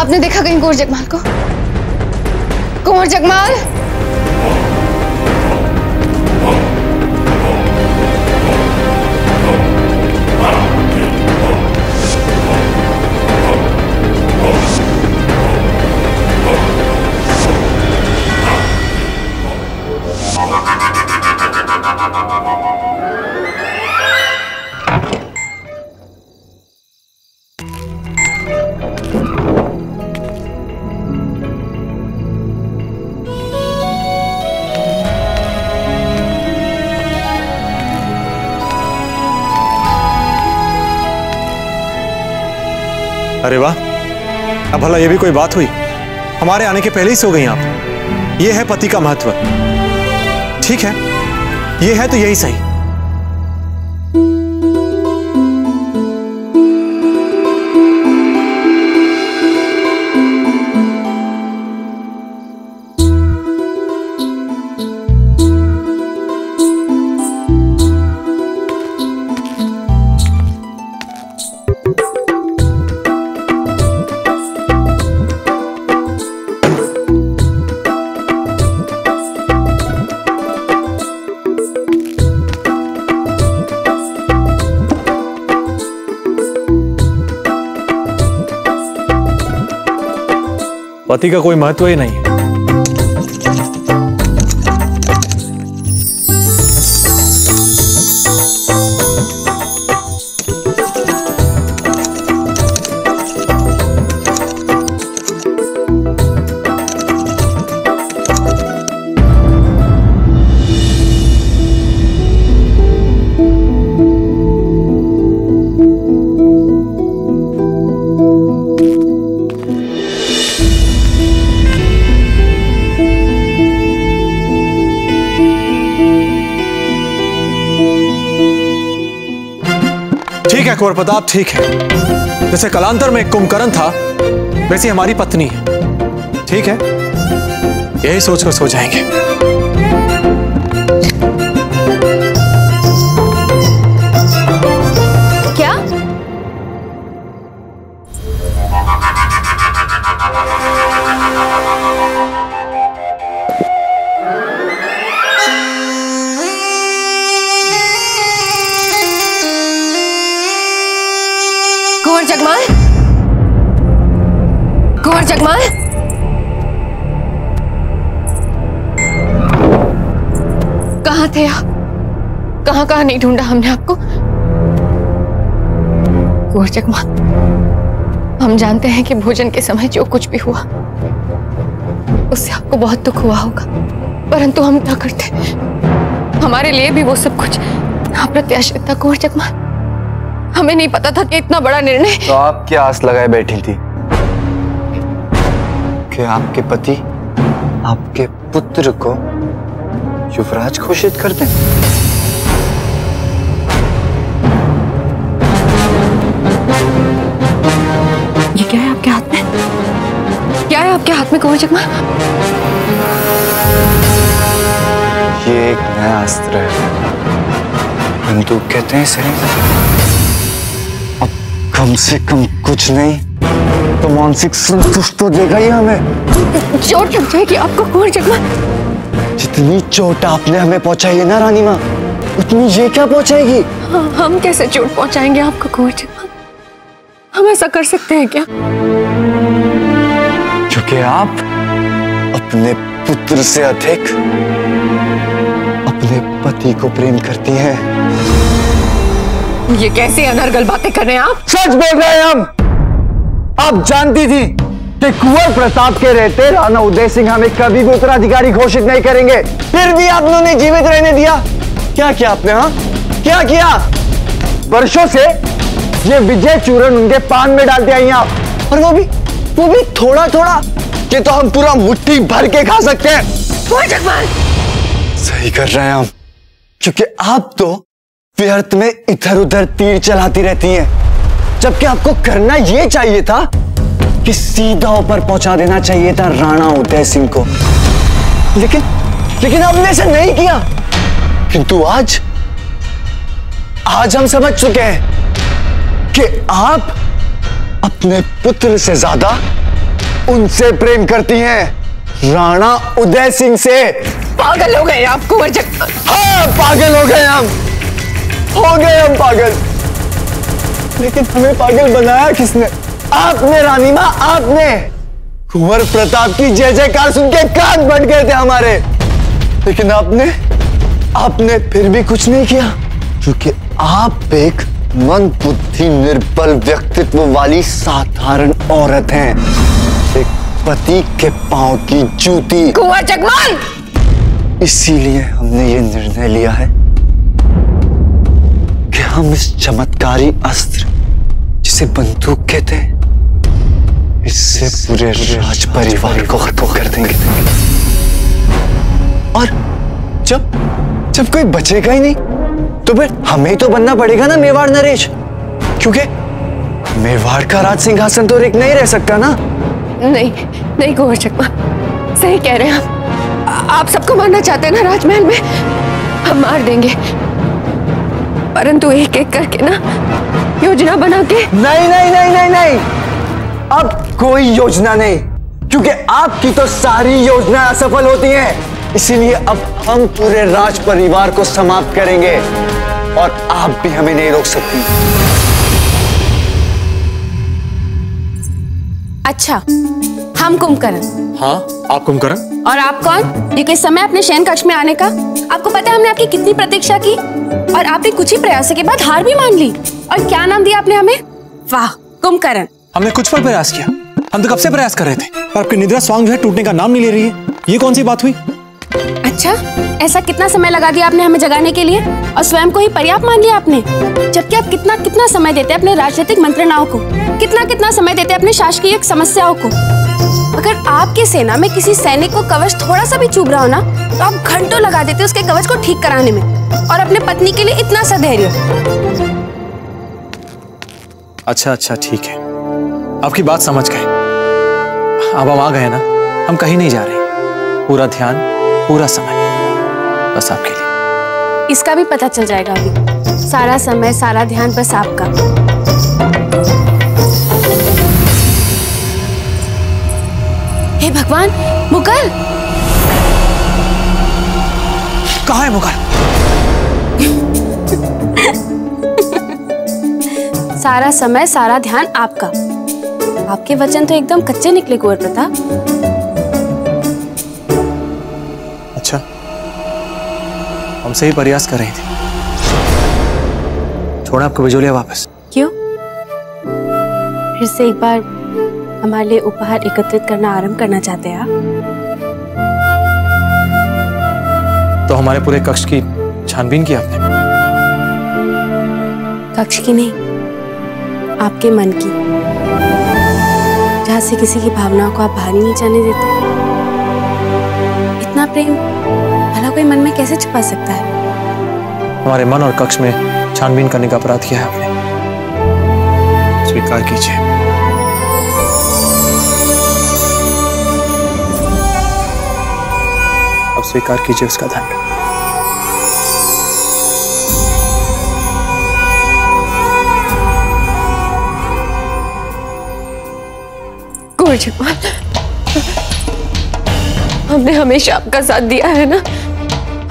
आपने देखा कहीं कुंवर जगमाल को? कुंवर जगमाल, अरे वाह, अब भला ये भी कोई बात हुई। हमारे आने के पहले ही सो गई आप। ये है पति का महत्व। ठीक है, ये है तो यही सही। पति का कोई महत्व ही नहीं है। कुंवर प्रताप, ठीक है, जैसे कलांतर में कुंभकर्ण था वैसी हमारी पत्नी है। ठीक है, यही सोचकर सो जाएंगे। क्या जगमाल, कुंवर जगमाल, कहां थे आप? कहां नहीं ढूंढा हमने आपको। कुंवर जगमाल, हम जानते हैं कि भोजन के समय जो कुछ भी हुआ उससे आपको बहुत दुख हुआ होगा, परंतु हम क्या करते, हमारे लिए भी वो सब कुछ अप्रत्याशित था। कुंवर जगमाल, हमें नहीं पता था कि इतना बड़ा निर्णय। तो आप क्या आस लगाए बैठी थी कि आपके पति आपके पुत्र को युवराज घोषित कर दें? ये क्या है आपके हाथ में? क्या है आपके हाथ में कुंवर जगमाल? ये एक नया अस्त्र है, बंदूक कहते हैं इसे। कम से कम कुछ नहीं तो मानसिक संतुष्ट तो देगा ही हमें। चोट लग जाएगी आपको कुंवर जगमाल। जितनी चोट आपने हमें पहुंचाई है ना रानी माँ, उतनी ये क्या पहुंचाएगी? हम कैसे चोट पहुंचाएंगे आपको कुंवर जगमाल? हम ऐसा कर सकते हैं क्या? क्योंकि आप अपने पुत्र से अधिक अपने पति को प्रेम करती हैं। ये कैसी अनर्गल बातें कर रहे हैं आप? सच बोल रहे हैं हम। आप जानती थी कि कुंवर प्रताप के रहते राणा उदय सिंह हमें कभी भी उत्तराधिकारी घोषित नहीं करेंगे, फिर भी आपने उन्हें जीवित रहने दिया। क्या किया आपने? हाँ, क्या किया? वर्षों से ये विजय चूर्ण उनके पान में डालते आई आप, और वो भी थोड़ा थोड़ा। ये तो हम पूरा मुट्ठी भर के खा सकते हैं। सही कर रहे हैं हम, क्योंकि आप तो व्यर्थ में इधर उधर तीर चलाती रहती हैं, जबकि आपको करना ये चाहिए था कि सीधा ऊपर पहुंचा देना चाहिए था राणा उदय सिंह को, लेकिन आपने ऐसा नहीं किया। किंतु आज हम समझ चुके हैं कि आप अपने पुत्र से ज्यादा उनसे प्रेम करती हैं, राणा उदय सिंह से। पागल हो गए आप कुंवर जगमाल। हाँ पागल हो गए हम, पागल। लेकिन हमें पागल बनाया किसने? आपने रानी माँ, आपने। कुंवर प्रताप की जय जयकार सुन के कान बढ़ गए थे हमारे, लेकिन आपने फिर भी कुछ नहीं किया, क्योंकि आप एक मन बुद्धि निर्बल व्यक्तित्व वाली साधारण औरत हैं, एक पति के पांव की जूती। कुंवर जगमाल, इसीलिए हमने ये निर्णय लिया है कि हम इस चमत्कारी अस्त्र जिसे बंदूक कहते हैं, इससे पूरे राज परिवार को खत्म कर देंगे। और जब कोई बचेगा ही नहीं तो फिर हमें तो बनना पड़ेगा ना मेवाड़ नरेश, क्योंकि मेवाड़ का राज सिंहासन तो रिक्त नहीं रह सकता ना। नहीं कुंवर जगमाल, सही कह रहे हैं आप सबको मारना चाहते हैं ना राजमहल में, हम मार देंगे, परंतु एक एक करके ना, योजना बना के। नहीं, अब कोई योजना नहीं, क्योंकि आपकी तो सारी योजना असफल होती है, इसीलिए अब हम पूरे राज परिवार को समाप्त करेंगे और आप भी हमें नहीं रोक सकती। अच्छा, हम कुंभकर्ण। हाँ, आप कुंभकर्ण। और आप कौन, जो किस समय अपने शयन कक्ष में आने का? आपको पता है हमने आपकी कितनी प्रतीक्षा की, और आपने कुछ ही प्रयासों के बाद हार भी मान ली। और क्या नाम दिया आपने हमें? वाह कुंभकर्ण। हमने कुछ पर प्रयास किया, हम तो कब से प्रयास कर रहे थे, पर आपकी निद्रा स्वांग जो है टूटने का नाम नहीं ले रही है। ये कौन सी बात हुई? अच्छा, ऐसा कितना समय लगा दिया आपने हमें जगाने के लिए, और स्वयं को ही पर्याप्त मान लिया आपने, जबकि आप कितना समय देते अपने राजनीतिक मंत्रणाओं को, कितना समय देते अपने शासकीय समस्याओं को। अगर आपकी सेना में किसी सैनिक को कवच थोड़ा सा भी चुभ रहा हो ना, तो आप घंटों लगा देते उसके कवच को ठीक कराने में, और अपने पत्नी के लिए इतना सधैर्य। अच्छा, ठीक है, आपकी बात समझ गए। अब हम आ गए ना, हम कहीं नहीं जा रहे, पूरा ध्यान, पूरा समय बस आपके लिए। इसका भी पता चल जाएगा अभी, सारा समय सारा ध्यान बस आपका। हे भगवान, मुगल कहाँ है? मुगल सारा समय सारा ध्यान आपका। आपके वचन तो एकदम कच्चे निकले कुंवर प्रताप। अच्छा, हमसे ही प्रयास कर रही थी। छोड़ना आपको बिजोलिया वापस। क्यों? फिर से एक बार हमारे लिए उपहार एकत्रित करना आरंभ करना चाहते हैं आप? तो हमारे पूरे कक्ष की छानबीन की आपने? कक्ष की नहीं, आपके मन की, से किसी की भावनाओं को आप बाहर नहीं जाने देते। इतना प्रेम भला कोई मन में कैसे छुपा सकता है? हमारे मन और कक्ष में छानबीन करने का अपराध किया है आपने, स्वीकार कीजिए। अब स्वीकार कीजिए उसका दंड। हमने हमेशा आपका साथ दिया है ना,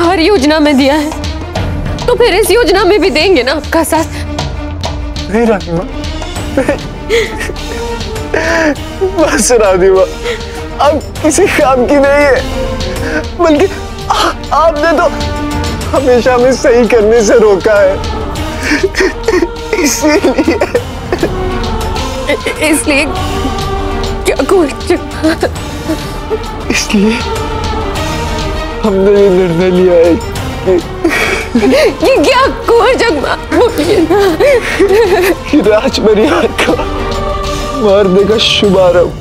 हर योजना में दिया है, तो फिर इस योजना में भी देंगे ना आपका साथ। नहीं रानी माँ, बस रानी माँ, अब किसी काम की नहीं है, बल्कि आपने तो हमेशा हमें सही करने से रोका है, इसलिए इसलिए हमने ये निर्णय लिया है कि क्या कुंवर जगमाल राज परिवार का मारने का शुभारंभ।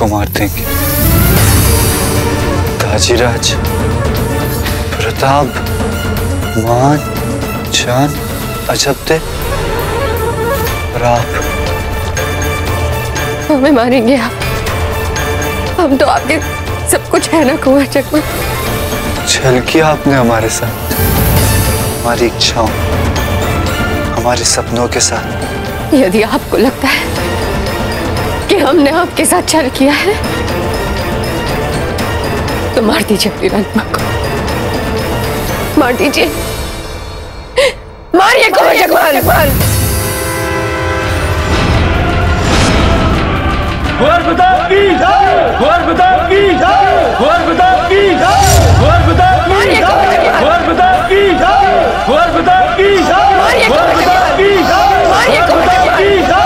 को मार देंगे। काजीराज, प्रताप, मान, जान, अजबते और आप। हमें मारेंगे आप? हम तो आपके सब कुछ है ना कुंवर जगमाल। छल किया आपने हमारे साथ, हमारी इच्छाओं, हमारे सपनों के साथ। यदि आपको लगता है कि हमने आपके साथ छल किया है तो मार दीजिए वीरात्मा को, मार दीजिए, मारिए कुंवर जगमाल। कुंवर प्रताप की जय, कुंवर प्रताप की जय, कुंवर प्रताप की जय, कुंवर प्रताप की जय, कुंवर प्रताप की जय, कुंवर प्रताप की जय, कुंवर प्रताप की जय, कुंवर प्रताप की जय, कुंवर प्रताप की जय, कुंवर प्रताप की जय, कुंवर प्रताप की जय, कुंवर प्रताप की जय, कुंवर प्रताप की जय, कुंवर प्रताप की जय, कुंवर प्रताप की जय,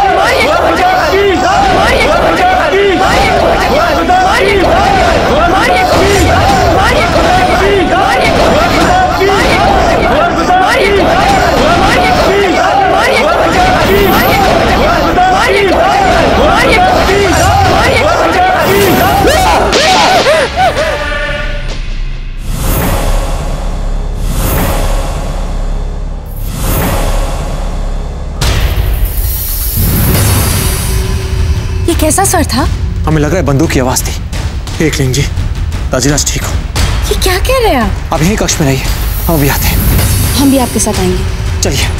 कैसा सर था? हमें लग रहा है बंदूक की आवाज थी। एक लिंग जी, राजीराज ठीक हो? ये क्या कह रहे हैं आप? अब यही कक्ष में रहिए, हम भी आते हैं। हम भी आपके साथ आएंगे, चलिए।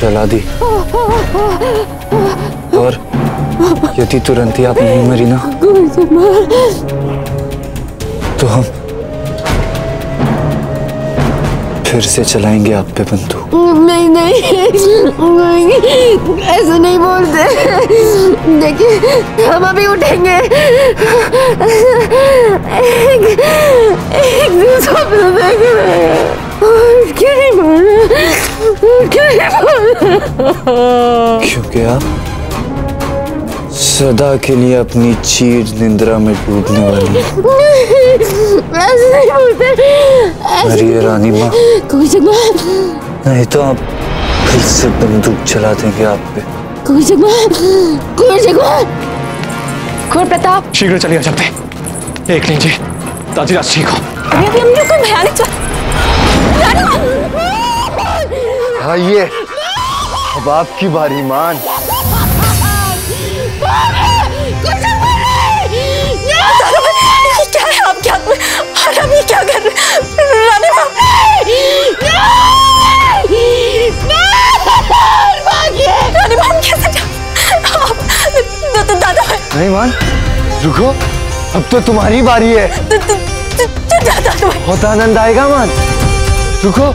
चला दी। और यदि तुरंत ही आप नहीं मरी ना तो हम फिर से चलाएंगे आप पे बंदूक। नहीं नहीं, ऐसे नहीं बोलते। देखिए हम अभी उठेंगे, एक दूसरा क्योंकि आप सदा के लिए अपनी चीर निंद्रा में डूबने वाली। ऐसे नहीं बोलते। अरे रानी माँ, कुंवर जगमाल, नहीं तो आप फिर से बंदूक चला देंगे आप पे। कुंवर जगमाल, कुंवर जगमाल, कुंवर प्रताप, शीघ्र चलिए। चलते एक लीजिए, ताजीराज ठीक हो? अभी हमने कोई भयानक हाँ ये अब आपकी बारी मान। क्या है आप क्या और हम ये क्या कर रहे हैं? दादा नहीं मान, रुको, अब तो तुम्हारी बारी है। बहुत आनंद आएगा मान, रुको,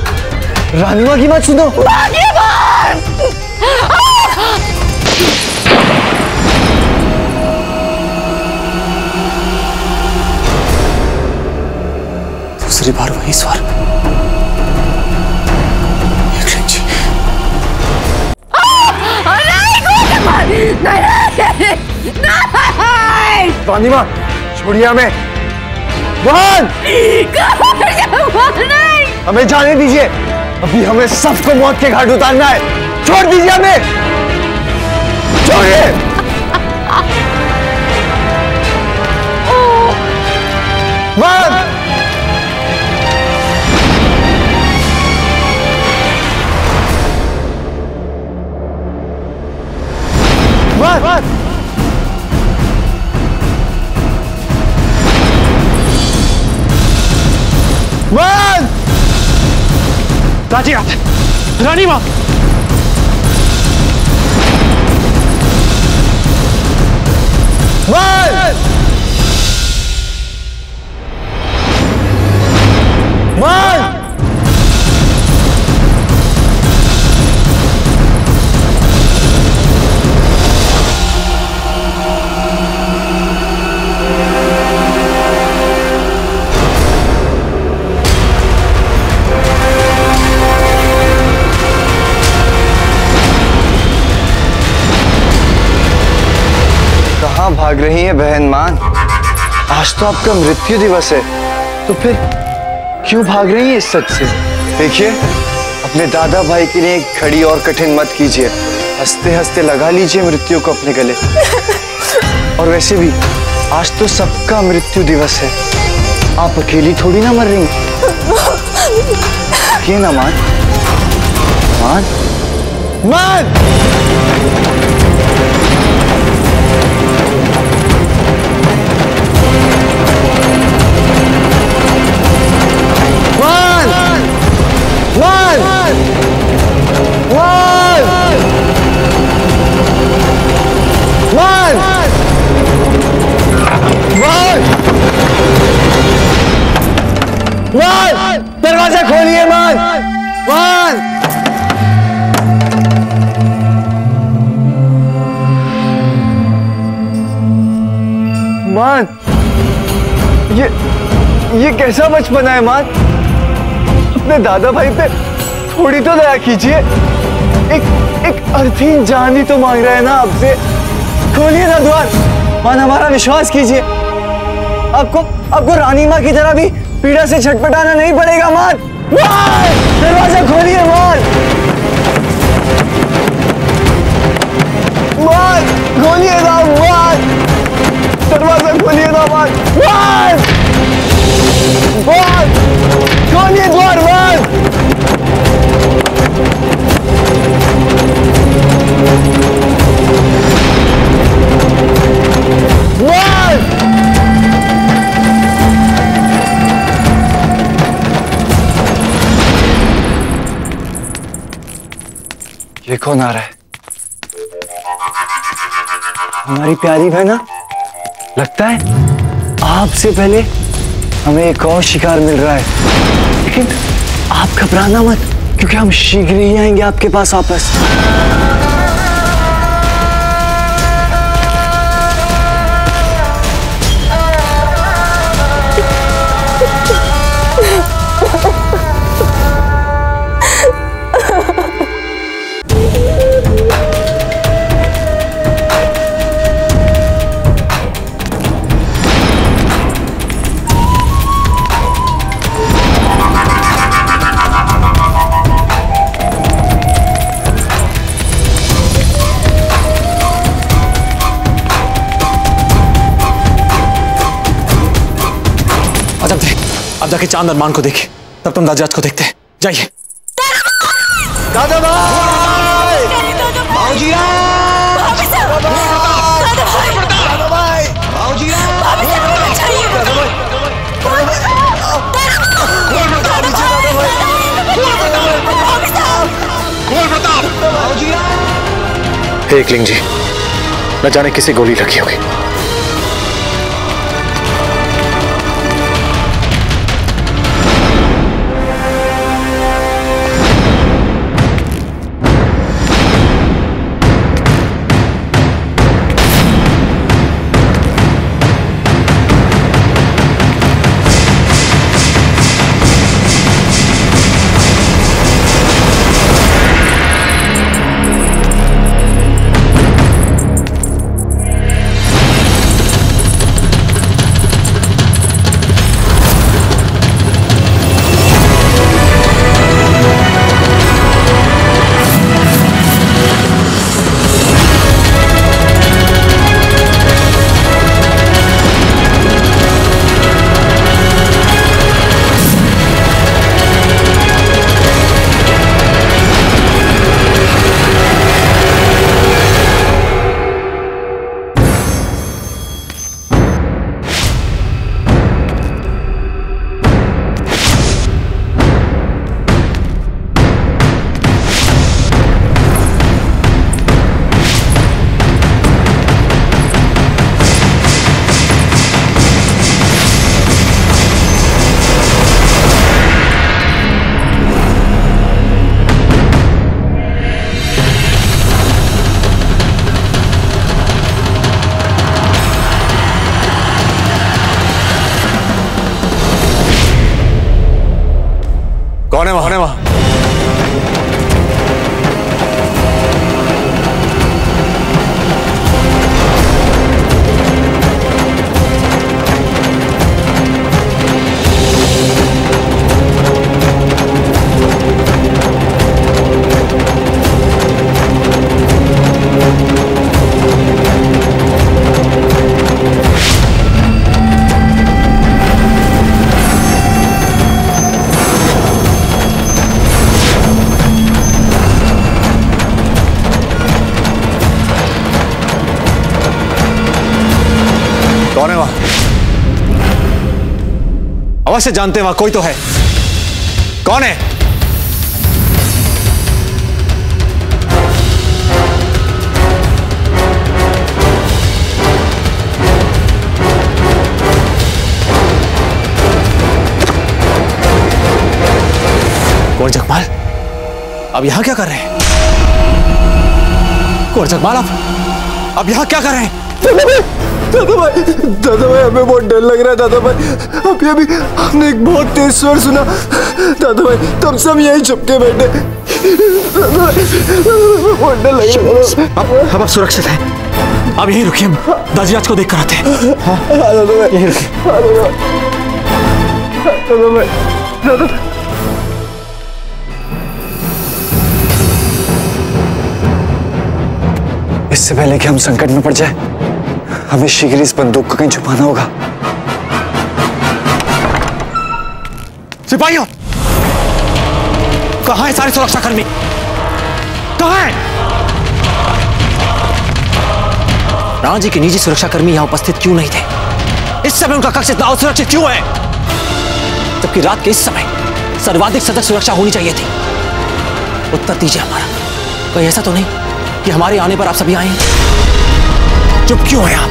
रानी माँ की बात सुनो। दूसरी बार वही स्वर। रानी माँ छोड़िए हमें, हमें जाने दीजिए। अभी हमें सबको मौत के घाट उतारना है, छोड़ दीजिए हमें, छोड़िए। मान, मान, राजी आप, रानी माँ। भाग रही है बहन मान, आज तो आपका मृत्यु दिवस है, तो फिर क्यों भाग रही है इस सच से? देखिए, अपने दादा भाई के लिए एक खड़ी और कठिन मत कीजिए, हंसते हंसते लगा लीजिए मृत्यु को अपने गले। और वैसे भी आज तो सबका मृत्यु दिवस है, आप अकेली थोड़ी ना मर रही हैं। क्यों ना मान मान मान मान, दरवाजा खोलिए मान, मान। मान, ये कैसा बचपन है मान? अपने दादा भाई पे थोड़ी तो दया कीजिए, एक अर्थहीन जान ही तो मांग रहे हैं ना आपसे। खोलिए ना द्वार, मान हमारा विश्वास कीजिए, आपको रानी माँ की तरह भी पीड़ा से छटपटाना नहीं पड़ेगा मान। दरवाजा खोलिए मान, मान खोलिए ना मान, दरवाजा खोलिए ना मान, मान मान खोलिए द्वार मान। ये कौन आ रहा है? हमारी प्यारी बहना, लगता है आपसे पहले हमें एक और शिकार मिल रहा है, लेकिन आप घबराना मत क्योंकि हम शीघ्र ही आएंगे आपके पास वापस। जाके चांद और मान को देखे, तब तुम दादाजी को देखते हैं। जाइए दादा भाई, भाऊजी एकलिंग जी, न जाने किसी गोली लगी होगी। से जानते हैं वहां कोई तो है। कौन है? कुंवर जगमाल अब यहां क्या कर रहे हैं? कुंवर जगमाल अब यहां क्या कर रहे हैं? दादा भाई हमें बहुत डर लग रहा है दादा भाई। अभी हमने एक बहुत तेज स्वर सुना दादा भाई, तब सब यही छुपके बैठे। बहुत डर लग रहा है। अब आप सुरक्षित हैं, आप यहीं रुकिए, हम दादी आज को देख कर आते हैं। हाँ दादा भाई यहीं रुकिए। दादा भाई इससे पहले कि हम संकट में पड़ जाए हमें शीघ्र इस बंदूक को कहीं छुपाना होगा। सिपाहियों कहां है सारे सुरक्षाकर्मी? कहां है? राणा जी के निजी सुरक्षाकर्मी यहां उपस्थित क्यों नहीं थे? इस समय उनका कक्ष इतना असुरक्षित क्यों है, जबकि रात के इस समय सर्वाधिक सतर्क सुरक्षा होनी चाहिए थी? उत्तर दीजिए हमारा, कोई ऐसा तो नहीं कि हमारे आने पर आप सभी आए। चुप क्यों है आप?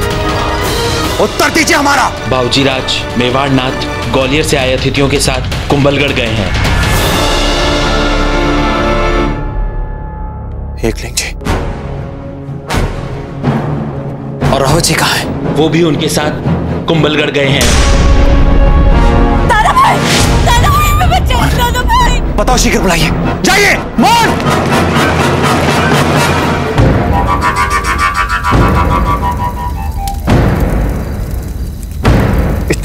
उत्तर दीजिए हमारा। बाबूजी राज मेवाड़ नाथ ग्वालियर से आए अतिथियों के साथ कुंबलगढ़ गए हैं। एकलिंग जी और राहुल जी कहाँ है? वो भी उनके साथ कुंबलगढ़ गए हैं। दादा भाई मैं बचाओ दादा भाई। बताओ शीघ्र बुलाइए। जाइए मोड़।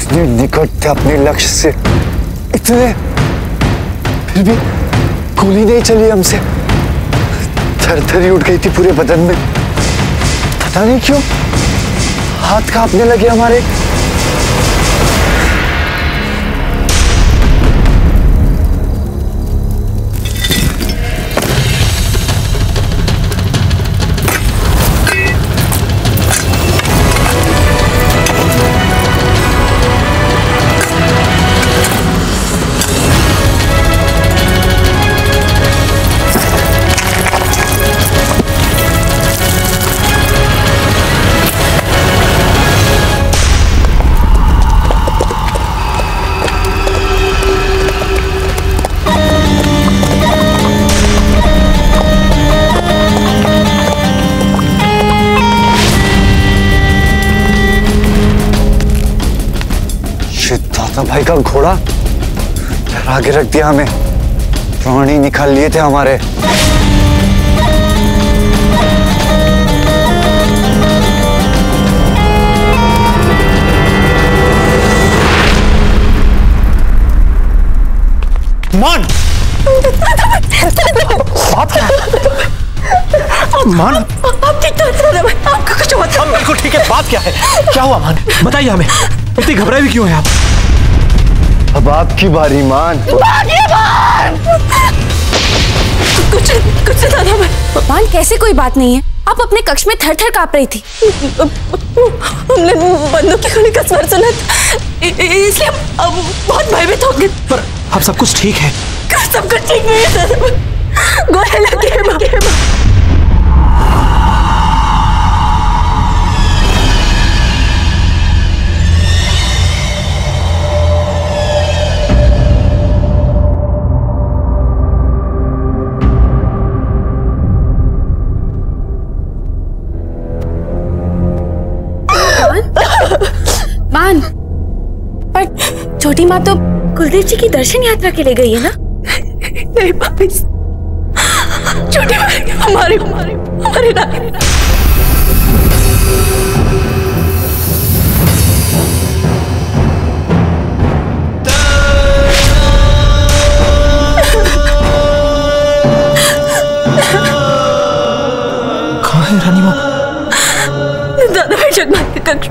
इतने निकट थे अपने लक्ष्य से, इतने फिर भी गोली नहीं चली हमसे। थरथरी उठ गई थी पूरे बदन में, पता नहीं क्यों हाथ कांपने लगे हमारे। भाई का घोड़ा डरा के रख दिया हमें, प्राण ही निकाल लिए थे हमारे। मान मान आपको कुछ होता है? बिल्कुल ठीक है, बात क्या है, क्या हुआ मान? बताइए हमें, इतनी घबराई भी क्यों है आप? अब आपकी बारी मान। मान! कुछ दादा भाई। मान कैसे कोई बात नहीं है, आप अपने कक्ष में थर थर कांप रही थी। हमने बंदूक की गोली का स्वर सुना इसलिए अब बहुत भयभीत हो गए। पर अब सब कुछ ठीक है? सब कुछ ठीक नहीं है दादा भाई, गोली लगी है। छोटी माँ तो कुलदेव जी की दर्शन यात्रा के लिए गई है ना? मेरे पापी छोटे हमारे हमारे हमारे कहाँ है रानी माँ? दादा भाई जगमाल के कक्ष।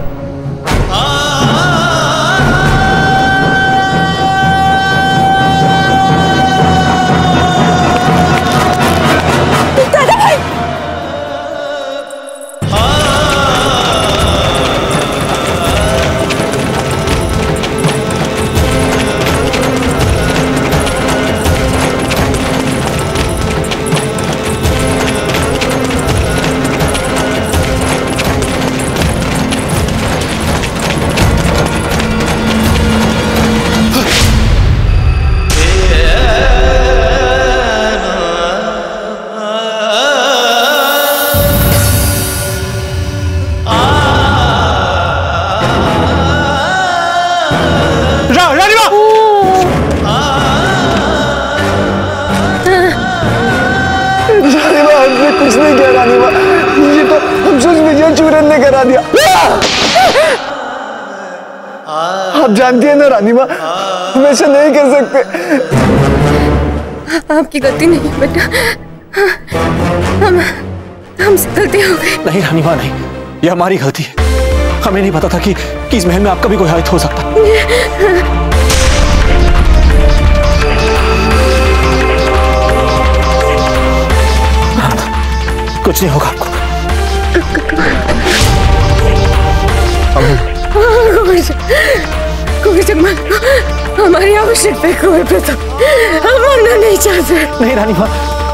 आप जानती है ना रानी माँ, हमेशा नहीं कर सकते। आपकी गलती नहीं बेटा, हमसे गलती हो गई। नहीं रानी माँ नहीं, ये हमारी गलती है। हमें नहीं पता था कि इस महल में आपका भी कोई हाथ हो सकता। कुछ नहीं होगा आपको। कुंवर जगमाल हमारी आवश्यक पे कुंवर प्रताप, हम मरना नहीं चाहते। नहीं रानी माँ,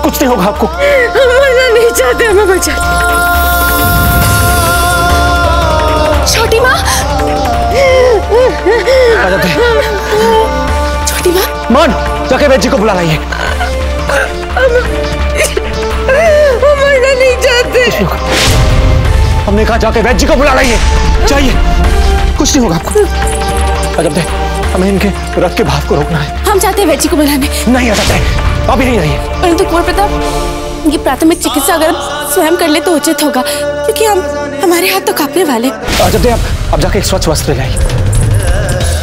कुछ नहीं होगा आपको। हम मरना नहीं चाहते, हमें बचा। छोटी माँ, छोटी माँ मान जाके वैद्य को बुला लाइए। हम मरना नहीं चाहते। हमने कहा जाके वैद्य को बुला लाइए, चाहिए। कुछ नहीं होगा आपको। अजब दे, हमें इनके रथ के भाव को रोकना है। हम चाहते हैं वैद्य को बुलाने। नहीं आ सकते, अभी नहीं रही। परंतु कुंवर प्रताप, ये प्राथमिक चिकित्सा अगर स्वयं कर ले तो उचित होगा, क्योंकि हमारे हाथ तो कांपने वाले। अजब दे, आप जाके एक स्वच्छ वस्त्र ले लाइए।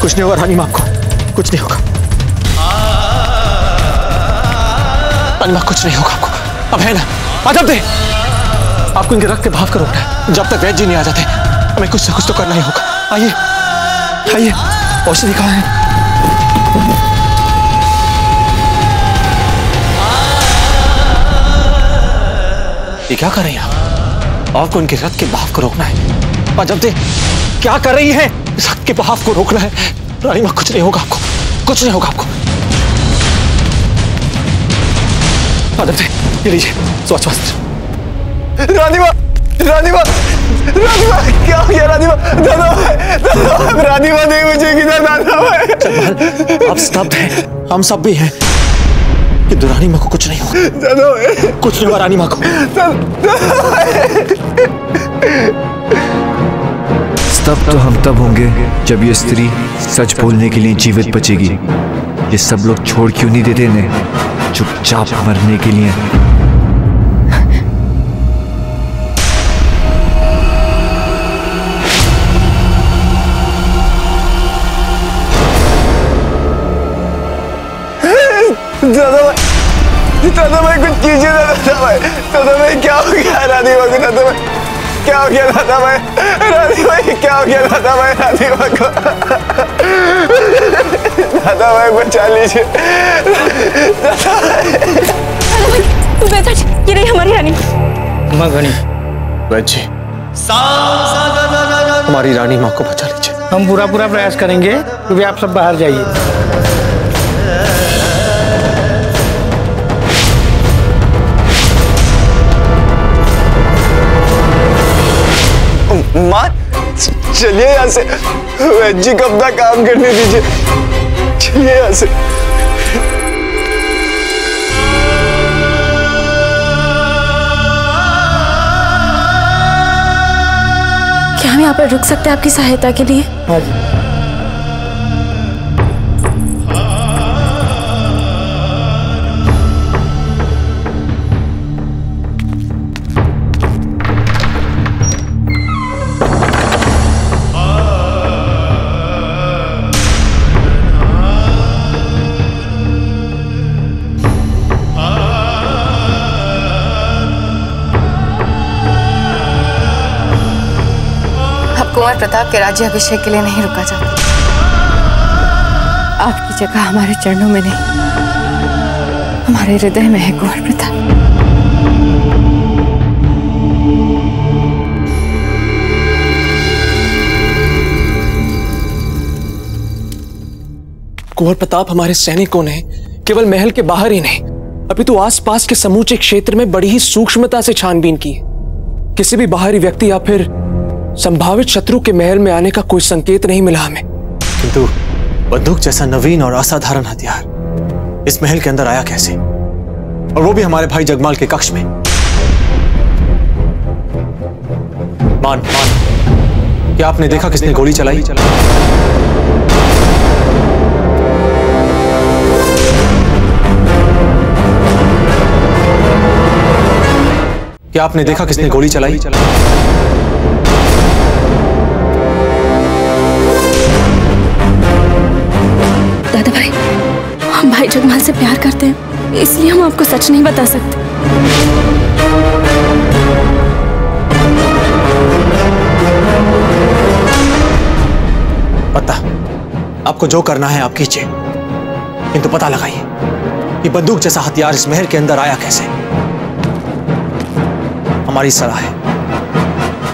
कुछ नहीं होगा रानी माँ आपको, कुछ नहीं होगा। अनवा कुछ नहीं होगा आपको, अब है ना। अजब दे, आपको इनके रक्त के भाव को रोकना है। जब तक वैद्य नहीं आ जाते, हमें कुछ से कुछ तो करना ही होगा। आइए आइए, औषधि कहाँ है? ये क्या कर रही हैं आप? आपको इनके रक्त के बहाव को रोकना है। अजबदे, क्या कर रही हैं? रक्त के बहाव को रोकना है। रानी माँ, कुछ नहीं होगा आपको, कुछ नहीं होगा आपको। अजबदे, ये लीजिए स्वच्छ वस्त्र। रानी माँ, रानी माँ, रानी माँ, क्या हो गया रानी माँ? दादा, रानी माँ नहीं बचेगी दादा। आप सब हैं, हम सब भी हैं। ये दुरानी माँ को कुछ नहीं होगा। दादा, कुछ नहीं होगा रानी माँ को। स्तब्ध तो हम तब होंगे जब ये स्त्री सच बोलने के लिए जीवित बचेगी। ये सब लोग छोड़ क्यों नहीं देते इन्हें चुपचाप मरने के लिए? दादा भाई, कुछ कीजिए दादा भाई। दादा भाई, क्या हो गया रानी माँ को? दादा भाई, क्या हो गया दादा भाई? रानी भाई, क्या हो गया दादा भाई? रानी माँ को दादा भाई बचा लीजिए। दादा भाई, बेटा, ये रही हमारी रानी। माँ घनी बच्ची, हमारी रानी माँ को बचा लीजिए। हम पूरा प्रयास करेंगे, क्योंकि आप सब बाहर जाइए। माँ, चलिए यहाँ से। वैद्य जी को अपना काम करने दीजिए, चलिए यहाँ से। क्या हम यहाँ पर रुक सकते हैं आपकी सहायता के लिए? हाँ जी। कुंवर प्रताप के राज्याभिषेक के लिए नहीं रुका जाता। आपकी जगह हमारे चरणों में नहीं, हमारे हृदय में है कुंवर प्रताप। कुंवर प्रताप हमारे सैनिकों ने केवल महल के बाहर ही नहीं अपितु आसपास के समूचे क्षेत्र में बड़ी ही सूक्ष्मता से छानबीन की। किसी भी बाहरी व्यक्ति या फिर संभावित शत्रु के महल में आने का कोई संकेत नहीं मिला हमें। किंतु बंदूक जैसा नवीन और असाधारण हथियार इस महल के अंदर आया कैसे, और वो भी हमारे भाई जगमाल के कक्ष में? मान, क्या आपने देखा किसने गोली चलाई? क्या आपने देखा किसने गोली चलाई? दादा भाई, हम भाई जगमाल से प्यार करते हैं, इसलिए हम आपको सच नहीं बता सकते। पता, आपको जो करना है आप कीजिए, किंतु पता लगाइए कि बंदूक जैसा हथियार इस महल के अंदर आया कैसे। हमारी सलाह है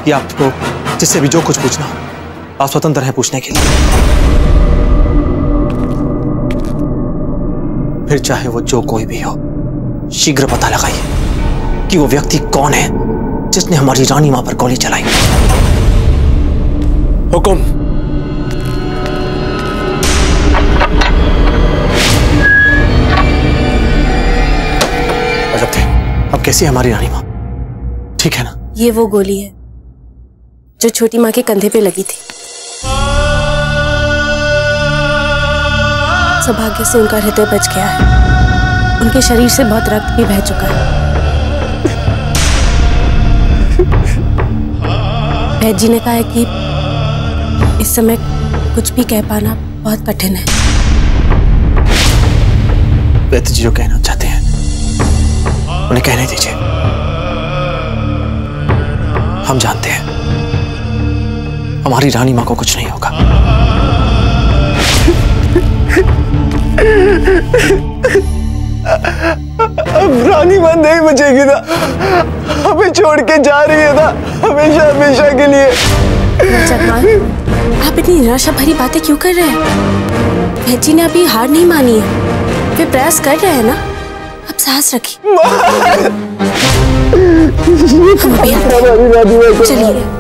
कि आपको जिससे भी जो कुछ पूछना हो आप स्वतंत्र हैं पूछने के लिए, फिर चाहे वो जो कोई भी हो। शीघ्र पता लगाइए कि वो व्यक्ति कौन है जिसने हमारी रानी मां पर गोली चलाई। हुकुम। अजब थे, अब कैसी है हमारी रानी मां? ठीक है ना? ये वो गोली है जो छोटी मां के कंधे पे लगी थी। सौभाग्य से उनका हृदय बच गया है, उनके शरीर से बहुत रक्त भी बह चुका है। वैद्य जी ने कहा है कि इस समय कुछ भी कह पाना बहुत कठिन है। वैद्य जी जो कहना चाहते हैं उन्हें कहने दीजिए। हम जानते हैं हमारी रानी मां को कुछ नहीं होगा। अब रानी मां नहीं बचेगी ना, हमें छोड़ के जा रही है ना, हमेशा हमेशा के लिए। आप इतनी निराशा भरी बातें क्यों कर रहे हैं? भैजी ने अभी हार नहीं मानी है, वे प्रयास कर रहे हैं ना। अब साहस रखिए, हम अभी आते हैं। चलिए।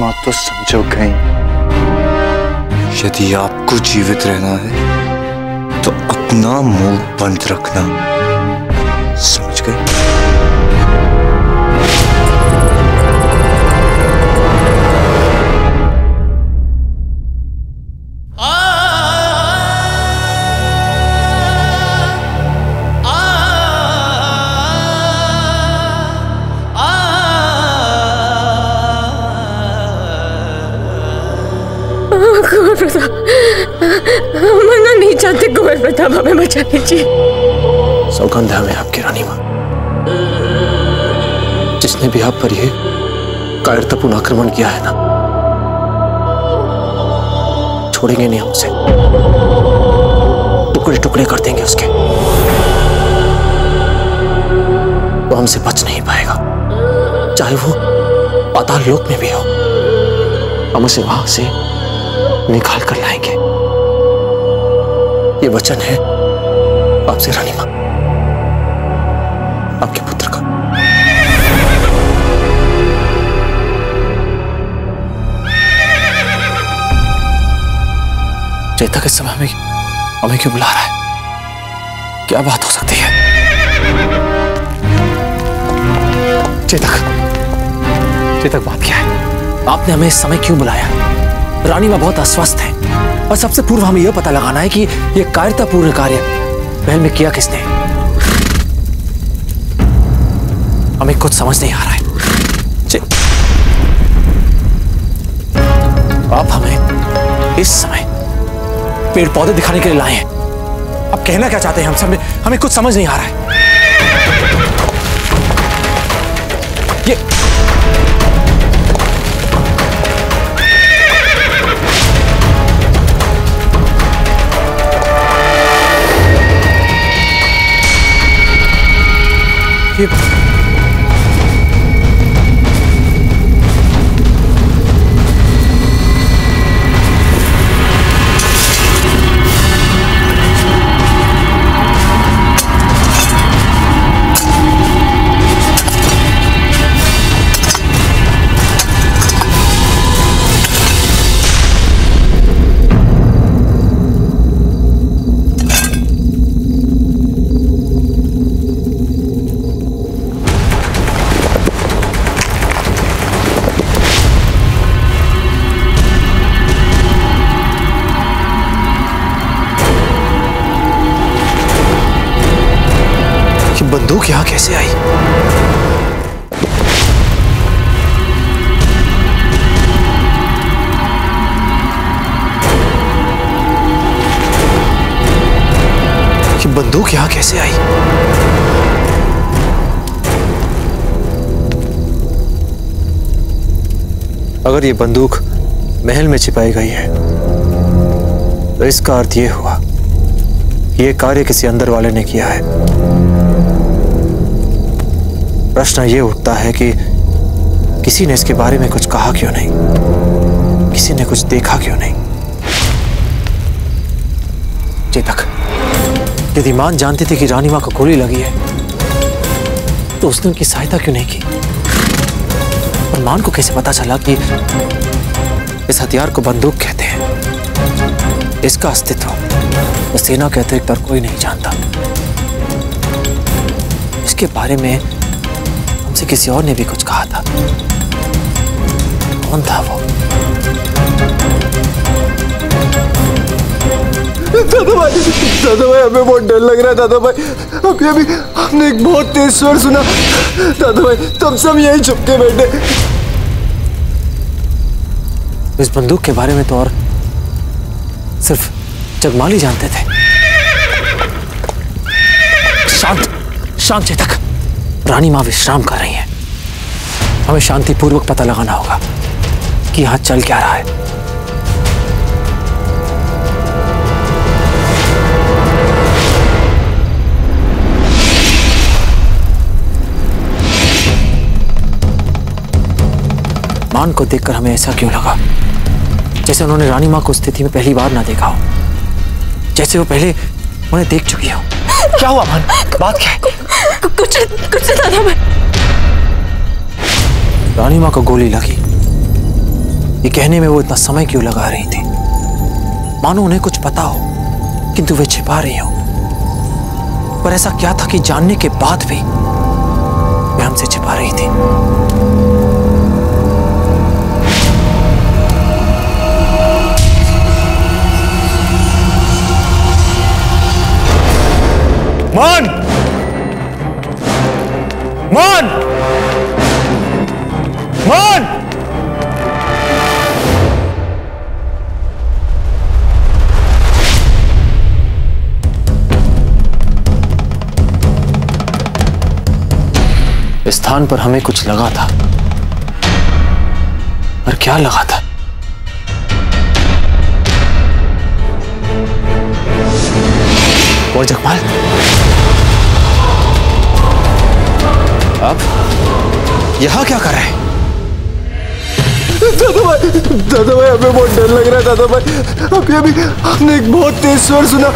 मां तो समझो गई, यदि आपको जीवित रहना है तो अपना मुंह बंद रखना, समझ गए? मरना नहीं चाहते कुंवर प्रताप, हमें बचा लीजिए। सौगंध है आपकी रानी मां, जिसने भी आप पर यह कायरतापूर्ण आक्रमण किया है ना, छोड़ेंगे नहीं हम उसे, टुकड़े टुकड़े कर देंगे उसके। वो हमसे बच नहीं पाएगा, चाहे वो पाताल लोक में भी हो, हम उसे वहां से निकाल कर लाएंगे। ये वचन है आपसे रानी मां, आपके पुत्र का। चेतक इस समय हमें क्यों बुला रहा है? क्या बात हो सकती है? चेतक बात क्या है? आपने हमें इस समय क्यों बुलाया? रानी मां बहुत अस्वस्थ है, और सबसे पूर्व हमें यह पता लगाना है कि यह कायरतापूर्ण कार्य महल में किया किसने। हमें कुछ समझ नहीं आ रहा है। आप हमें इस समय पेड़ पौधे दिखाने के लिए लाए हैं। आप कहना क्या चाहते हैं हमसे? हमें कुछ समझ नहीं आ रहा है। ये बंदूक यहां कैसे आई? बंदूक यहां कैसे आई? अगर ये बंदूक महल में छिपाई गई है तो इसका अर्थ यह हुआ कि यह कार्य किसी अंदर वाले ने किया है। प्रश्न ये उठता है कि किसी ने इसके बारे में कुछ कहा क्यों नहीं? किसी ने कुछ देखा क्यों नहीं? चेतक, यदि मान जानती थी कि रानी मां को गोली लगी है तो उसने उनकी सहायता क्यों नहीं की? और मान को कैसे पता चला कि इस हथियार को बंदूक कहते हैं? इसका अस्तित्व सेना के अतिरिक्त और कोई नहीं जानता। इसके बारे में से किसी और ने भी कुछ कहा था। कौन था वो? दादा भाई हमें बहुत डर लग रहा है दादा भाई। अभी हमने एक बहुत तेज शोर सुना दादा भाई, तब सब यही छुपके बैठे। इस बंदूक के बारे में तो और सिर्फ जगमाल ही जानते थे। शांत चेतक, रानी मां विश्राम कर रही हैं। हमें शांतिपूर्वक पता लगाना होगा कि यहां चल क्या रहा है। मान को देखकर हमें ऐसा क्यों लगा जैसे उन्होंने रानी मां को स्थिति में पहली बार ना देखा हो, जैसे वो पहले उन्हें देख चुकी हो। क्या हुआ मान, बात क्या है? कुछ दादा भाई, रानी मां को गोली लगी, ये कहने में वो इतना समय क्यों लगा रही थी? मानो उन्हें कुछ पता हो किंतु वे छिपा रही हो। पर ऐसा क्या था कि जानने के बाद भी वे हमसे छिपा रही थी? मान! मान! मान! इस स्थान पर हमें कुछ लगा था, पर क्या लगा था? और जगमाल, आप यहाँ क्या कर रहे हैं? दादा भाई हमें बहुत डर लग रहा है दादा भाई। अभी हमने एक बहुत तेज शोर सुना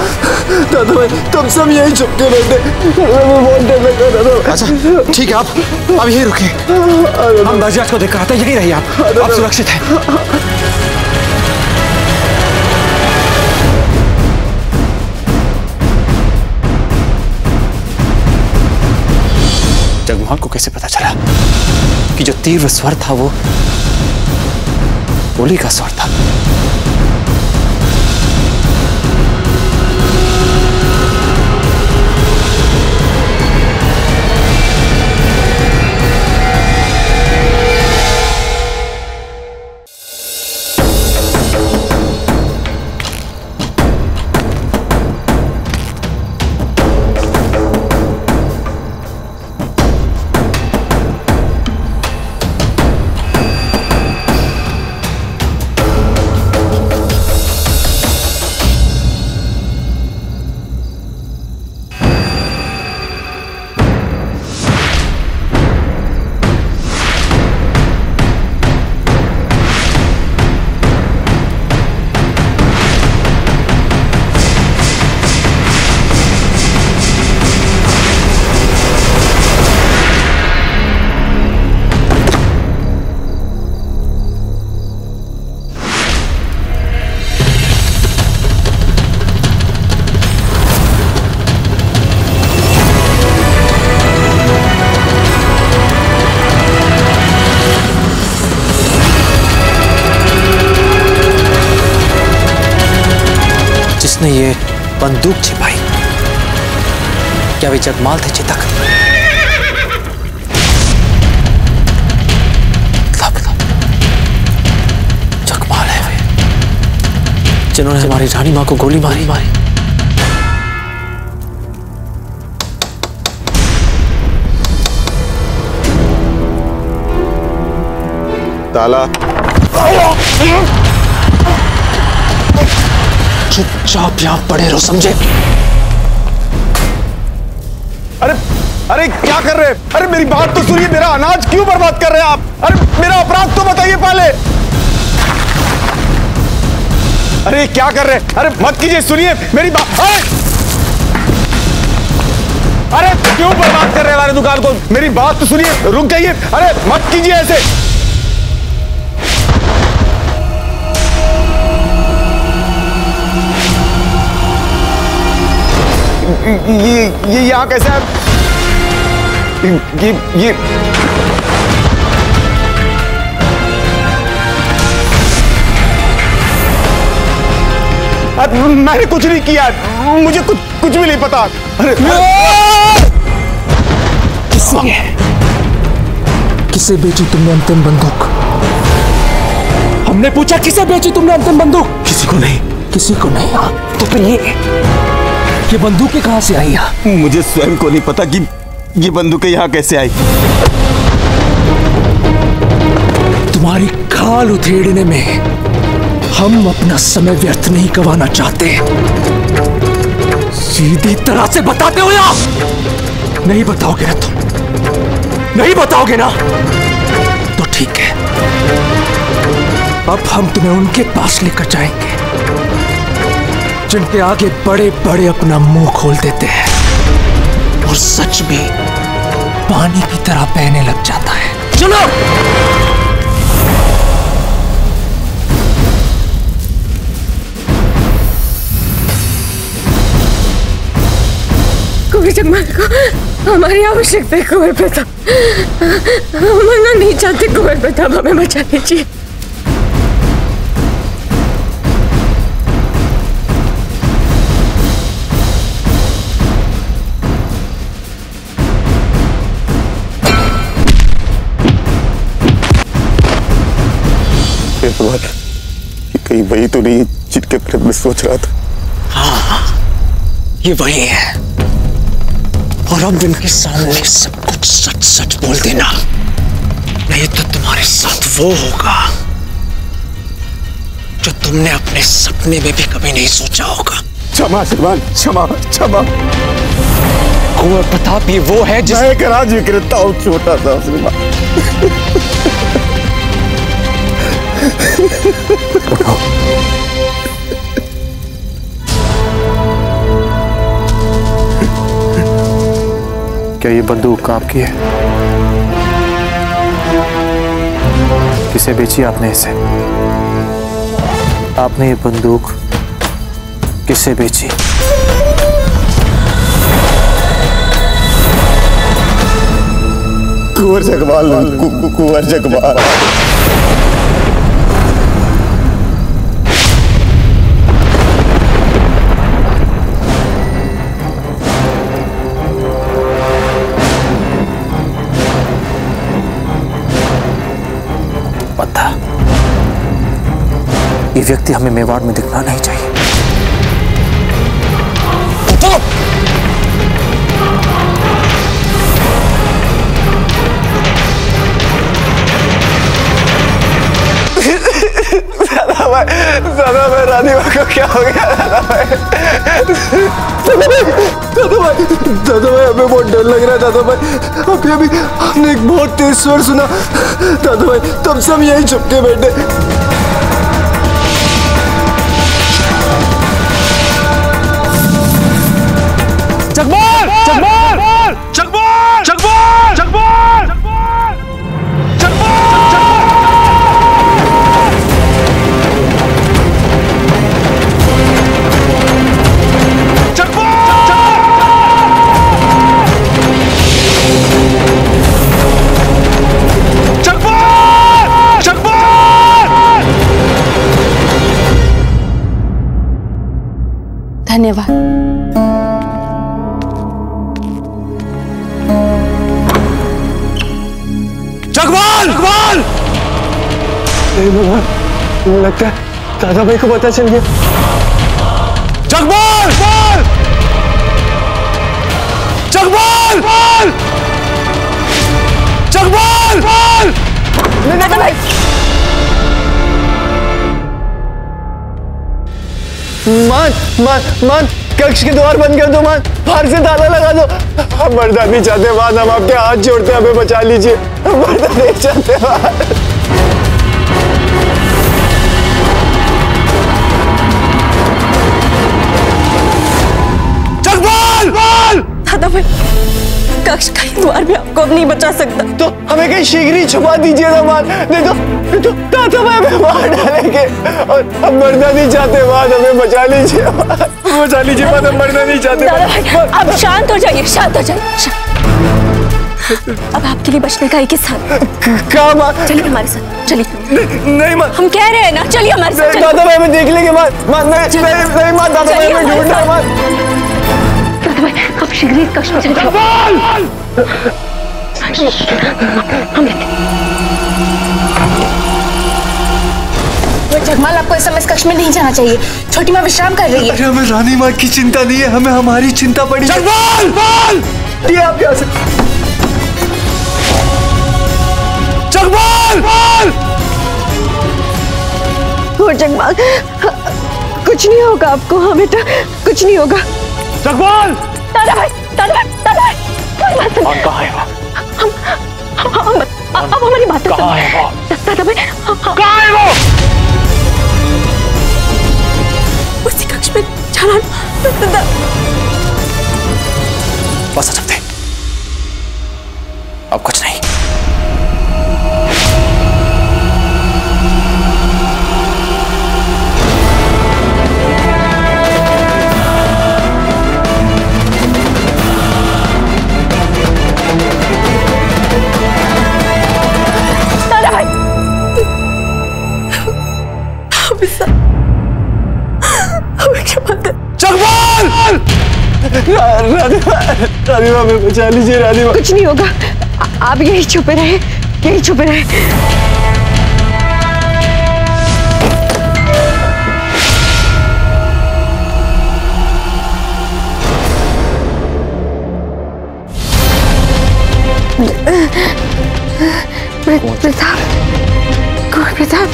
दादा भाई, तब सब यही छुपके बैठे। हमें बहुत डर लग रहा है दादा भाई। अच्छा ठीक है, आप यही रुके, हम बाजीराज को देखकर आते हैं। यही रहिए आप सुरक्षित हैं। जगमाल को कैसे पता चला कि जो तीव्र स्वर था वो गोली का स्वर था? उसने ये बंदूक छिपाई? क्या वे जगमाल थे चेतक? जगमाल है वे, जिन्होंने हमारी रानी मां को गोली मारी। ताला चुपचाप यहां पड़े रहो, समझे? अरे अरे क्या कर रहे? अरे मेरी बात तो सुनिए, मेरा अनाज क्यों बर्बाद कर रहे हैं आप? अरे मेरा अपराध तो बताइए पहले। अरे क्या कर रहे? अरे मत कीजिए, सुनिए मेरी बात। अरे क्यों बर्बाद कर रहे हैं हमारी दुकान को? मेरी बात तो सुनिए, रुक जाइए। अरे मत कीजिए ऐसे। ये यहाँ कैसे है? ये मैंने कुछ नहीं किया, मुझे कुछ भी नहीं पता। अरे किसे बेची तुमने अंतिम बंदूक? हमने पूछा किसे बेची तुमने अंतिम बंदूक? किसी को नहीं, किसी को नहीं। हाँ तो फिर ये बंदूकें कहाँ से आई? यहाँ मुझे स्वयं को नहीं पता कि ये बंदूकें यहाँ कैसे आई। तुम्हारी खाल उधेड़ने में हम अपना समय व्यर्थ नहीं गंवाना चाहते। सीधी तरह से बताते हो या नहीं बताओगे ना? तुम नहीं बताओगे ना तो ठीक है, अब हम तुम्हें उनके पास लेकर जाएंगे जिनके आगे बड़े बड़े अपना मुंह खोल देते हैं और सच भी पानी की तरह बहने लग जाता है। चलो कुंवर जगमाल को हमारी आवश्यकता है। कुंवर प्रताप हम मरना नहीं चाहते। कुंवर प्रताप हमें बचा लीजिए। कहीं वही तो नहीं जिनके बारे में सोच रहा था? हाँ, ये वही है। और अब इनके सामने सब कुछ सच सच बोल देना, नहीं तो तुम्हारे साथ वो होगा जो तुमने अपने सपने में भी कभी नहीं सोचा होगा। क्षमा श्रीमान, क्षमा क्षमा। कुंवर प्रताप ये वो है जिस... मैं करा विक्रेता हूँ छोटा सा श्रीमान। क्या ये बंदूक आपकी है? किसे बेची आपने इसे? आपने ये बंदूक किसे बेची? कुंवर जगमाल, कुंवर जगमाल। ये व्यक्ति हमें मेवाड़ में दिखना नहीं चाहिए। दादा भाई रानी माँ को क्या हो गया? दादा भाई हमें बहुत डर लग रहा है। दादा भाई अभी हमने एक बहुत तेज स्वर सुना। दादा भाई तब से हम यही छुपके बैठे। धन्यवाद। जगमाल! नहीं भगवान, लगता है दादा भाई को पता चल गया। जगमाल! जगमाल! जगमाल! नहीं दादा भाई, मान मान मान, कक्ष के द्वार बंद कर दो मान, बाहर से ताला लगा दो। हम मरदा नहीं चाहते मान, हम आपके हाथ जोड़ते हैं, हमें बचा लीजिए, हम मरदा नहीं चाहते मान। जगमाल! दादा भाई, कक्ष का ही द्वार भी आपको अब नहीं बचा सकता, तो हमें कहीं शीघ्र ही छुपा दीजिए मान, नहीं तो दादा भाई हमें मार डालेंगे, और हम मरना नहीं चाहते मान, हमें बचा लीजिए, बचा लीजिए मान, हम मरना नहीं चाहते। अब शांत हो जाइए, शांत हो जाइए, अब आपके लिए बचने का एक ही साथ, चलिए हमारे साथ, चलिए। नहीं मान, हम कह रहे हैं ना, चलिए हमारे साथ। दादा भाई हमें देख लेंगे मान, नहीं मान, दादा भाई हमें ढूंढना मान, अब शीघ्र ही कक्ष में चले जाओ। जगमाल, आपको इस समय इस कक्ष में नहीं जाना चाहिए, छोटी माँ विश्राम कर रही है। अरे हमें रानी माँ की चिंता नहीं है, हमें हमारी चिंता पड़ी। जगमाल! ये आप क्या से? जगमाल! ओ जगमाल, कुछ नहीं होगा आपको, हमें तो कुछ नहीं होगा। जगमाल! दादा भाई, दादा भाई, दादा भाई, कौन कहाँ है वो? हम हमारी बात कहाँ है वो? दादा भाई, कहाँ है वो? उसी कक्ष में जाना। बस आ जाते, अब कुछ नहीं। रानी माँ में बचा लीजिए, रानी माँ। कुछ नहीं होगा, आप यही छुपे रहे, यही छुपे रहे। प्रताप, कुंवर प्रताप, कुंवर प्रताप,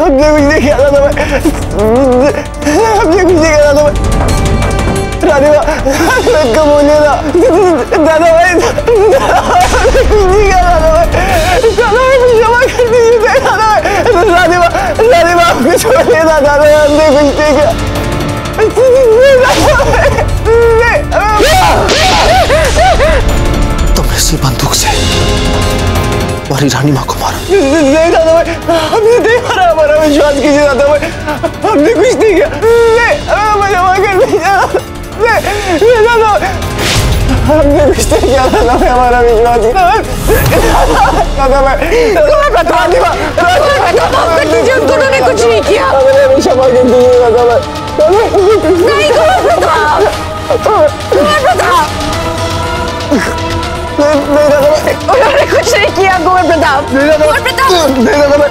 हमने कुछ नहीं किया था तुम्हें, हमने कुछ नहीं किया था तुम्हें। रानी माँ, मत कब बोलिए ना, दादा भाई, हमने कुछ नहीं किया था तुम्हें, दादा भाई कुछ जमा कर दीजिए दादा भाई। रानी माँ, रानी माँ कुछ बोलिए ना दादा भाई, हमने कुछ नहीं किया। तुम इसी बंदूक से हमारी रानी माँ को मारा। नहीं दादा भाई, हमने नहीं मारा, हमारा विश्वास कीजिए दादा भाई, हमने कुछ नहीं किया। हमने कुछ नहीं किया दादा भाई, हमारा विश्वास दादा भाई। दोनों ने कुछ नहीं किया, हमें क्षमा कर दीजिए दादा भाई। नहीं प्रताप, प्रताप, उन्होंने कुछ नहीं किया कुंवर प्रताप, कुंवर प्रताप, नहीं दादा भाई।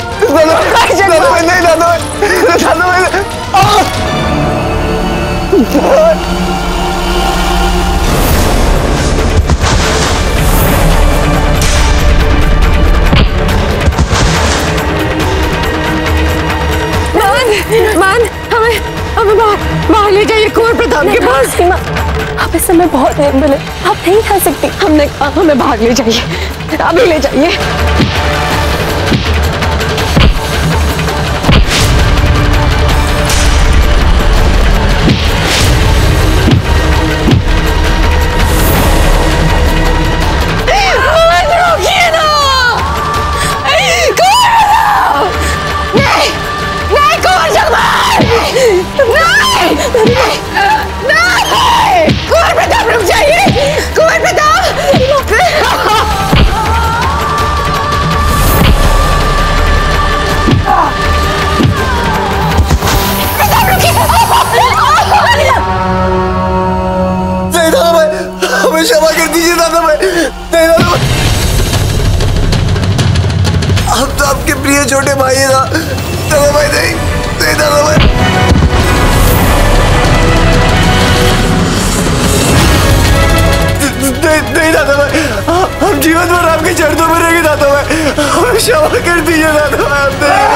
बाहर ले जाइए कुंवर प्रताप के पास। सीमा, आप इस समय बहुत निर्बल है, आप नहीं खा सकती। हमने कहा हमें बाहर ले जाइए, अभी ले जाइए। नहीं, नहीं कुंवर जगमाल। हमें क्षमा कर दीजिए दादा भाई। नहीं दादा भाई, हम तो आपके प्रिय छोटे भाई हैं दादा भाई। नहीं दादा भाई, नहीं दादा भाई, हम जीवन भर आपके चरणों में रहेंगे दादा भाई। हमें क्षमा कर दीजिए दादा भाई।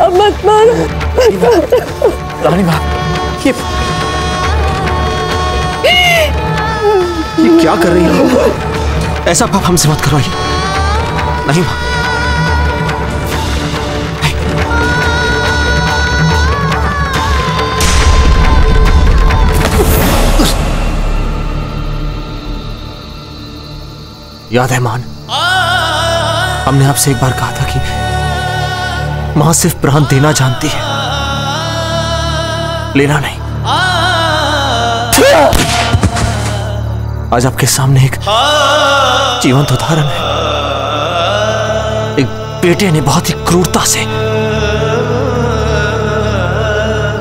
अब मत मारो रानी माँ, ये क्या कर रही हो? ऐसा पाप हमसे मत करवाइए। नहीं माँ, याद है मान, हमने आपसे एक बार कहा था कि मां सिर्फ प्राण देना जानती है, लेना नहीं। आज आपके सामने एक जीवंत उदाहरण है। एक बेटे ने बहुत ही क्रूरता से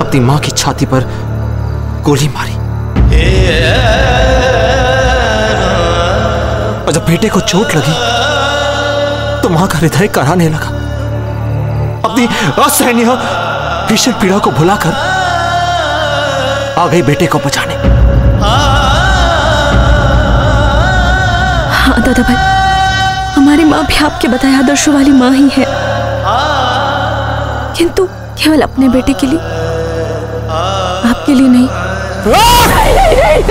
अपनी मां की छाती पर गोली मारी, और जब बेटे को चोट लगी तो मां का हृदय कराने लगा। अपनी असहनीय भीषण पीड़ा को भुलाकर आ गई बेटे को बचाने। हाँ दादा भाई, हमारी माँ भी आपके बताए आदर्शों वाली माँ ही है, किंतु केवल अपने बेटे के लिए, आपके लिए नहीं।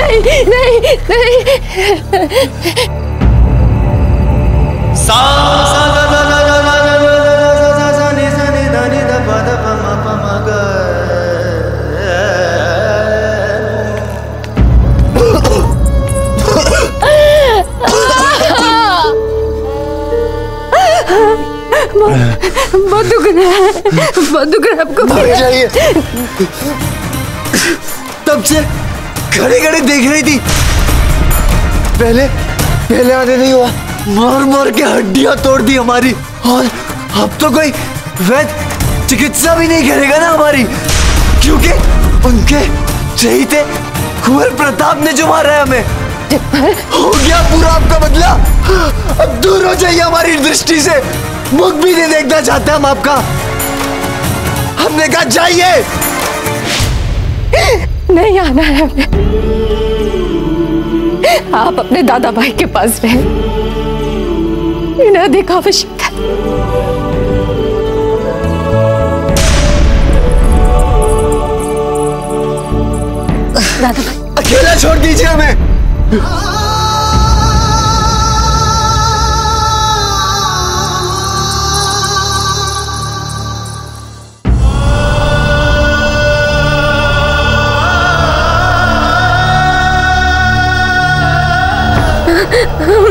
नहीं, नहीं, नहीं, नहीं, नहीं। बहुत दुख रहा है, बहुत दुख रहा है आपको। भाग जाइए। तब से खड़े खड़े देख रही थी, पहले आने नहीं हुआ, मार मार के हड्डियां तोड़ दी हमारी, और अब तो कोई वैद्य चिकित्सा भी नहीं करेगा ना हमारी, क्योंकि उनके शहीद कुंवर प्रताप ने जो मारा है हमें। हो गया पूरा आपका बदला, अब दूर हो जाइए हमारी दृष्टि से, मुख भी नहीं देखना चाहते हम आपका। हमने कहा जाइए, नहीं आना है। आप अपने दादा भाई के पास रहे, बिना दिखावे दादा भाई अकेला छोड़ दीजिए हमें।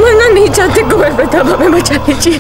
मना नहीं चाहते कुंवर प्रताप, हमें बचा लीजिए।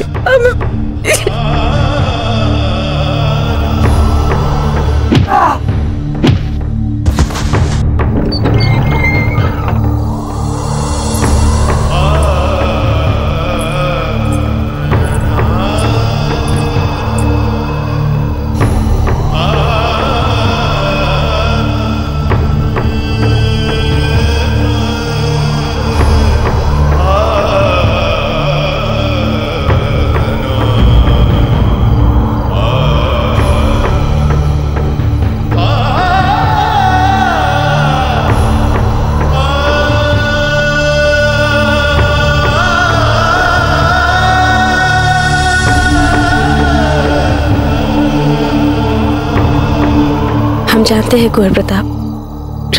जानते हैं कुंवर प्रताप,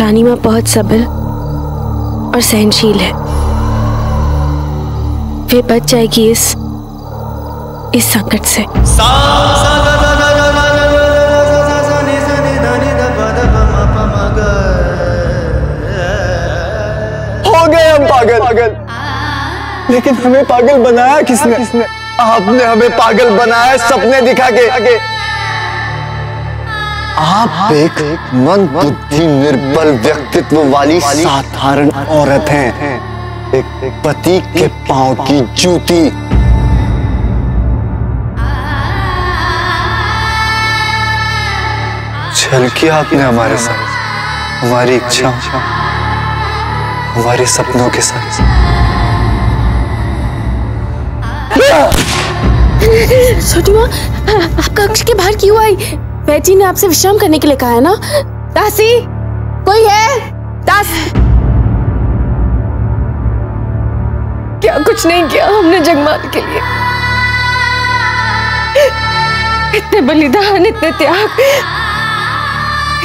रानी माँ बहुत सबल और सहनशील है। वे बच जाएगी इस संकट से। हो गए हम पागल पागल, लेकिन हमें पागल बनाया किसने? आपने हमें पागल बनाया सपने दिखा के। आगे आप एक मन बुद्धि निर्बल व्यक्तित्व वाली साधारण औरत हैं। एक पति के पांव की जूती। छल किया आपने हमारे साथ, हमारी इच्छा, हमारे सपनों के साथ। छोटी माँ, आप कक्ष के बाहर क्यों आई? बैजी ने आपसे विश्राम करने के लिए कहा है ना। दासी, कोई है? दास, क्या कुछ नहीं किया हमने जगमाल के लिए। इतने बलिदान, इतने त्याग,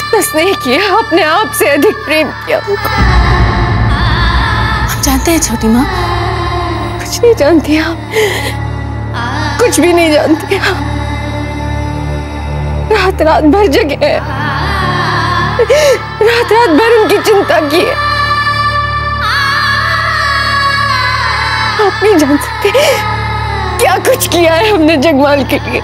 इतना स्नेह किया, अपने आप से अधिक प्रेम किया। आप जानते हैं छोटी माँ? कुछ नहीं जानती आप, कुछ भी नहीं जानती आप। रात भर जगे, रात भर उनकी चिंता की है। आप नहीं जान सकते क्या कुछ किया है हमने जगमाल के लिए।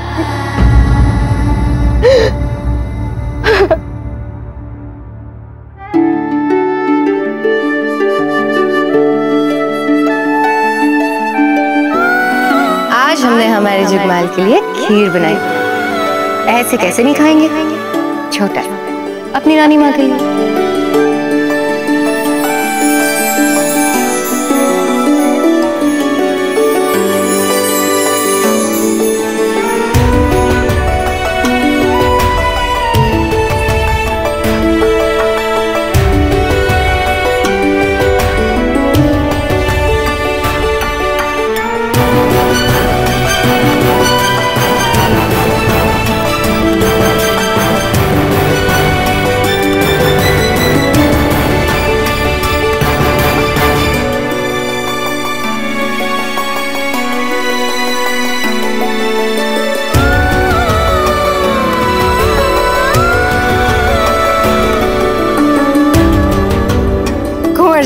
आज हमने हमारे जगमाल के लिए खीर बनाई। ऐसे कैसे नहीं खाएंगे? छोटा अपनी रानी माँ के लिए।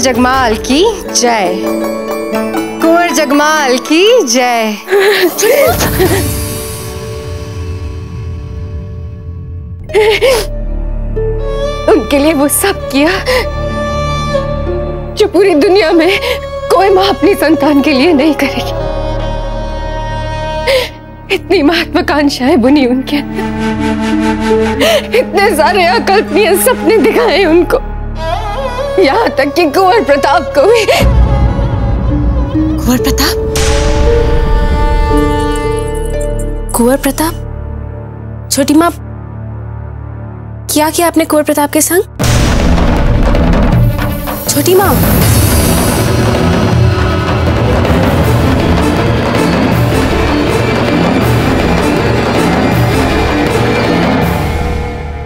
जगमाल की जय, कुंवर जगमाल की जय। उनके लिए वो सब किया जो पूरी दुनिया में कोई माँ अपनी संतान के लिए नहीं करेगी। इतनी महत्वाकांक्षाएं बुनी उनके, इतने सारे अकल्पनीय सपने दिखाए उनको, यहाँ तक कि कुंवर प्रताप को भी। कुंवर प्रताप? कुंवर प्रताप? छोटी माँ, क्या किया आपने कुंवर प्रताप के संग? छोटी माँ,